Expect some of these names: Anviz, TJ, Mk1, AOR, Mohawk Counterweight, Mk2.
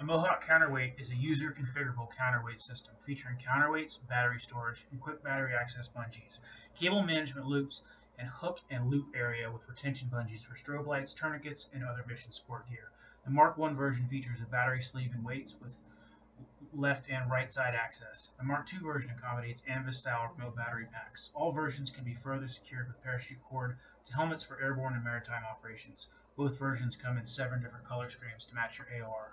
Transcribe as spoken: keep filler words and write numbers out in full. A Mohawk Counterweight is a user-configurable counterweight system featuring counterweights, battery storage, and quick battery access bungees, cable management loops, and hook and loop area with retention bungees for strobe lights, tourniquets, and other mission support gear. The Mark one version features a battery sleeve and weights with left and right side access. The Mark two version accommodates Anviz style remote battery packs. All versions can be further secured with parachute cord to helmets for airborne and maritime operations. Both versions come in seven different color schemes to match your A O R.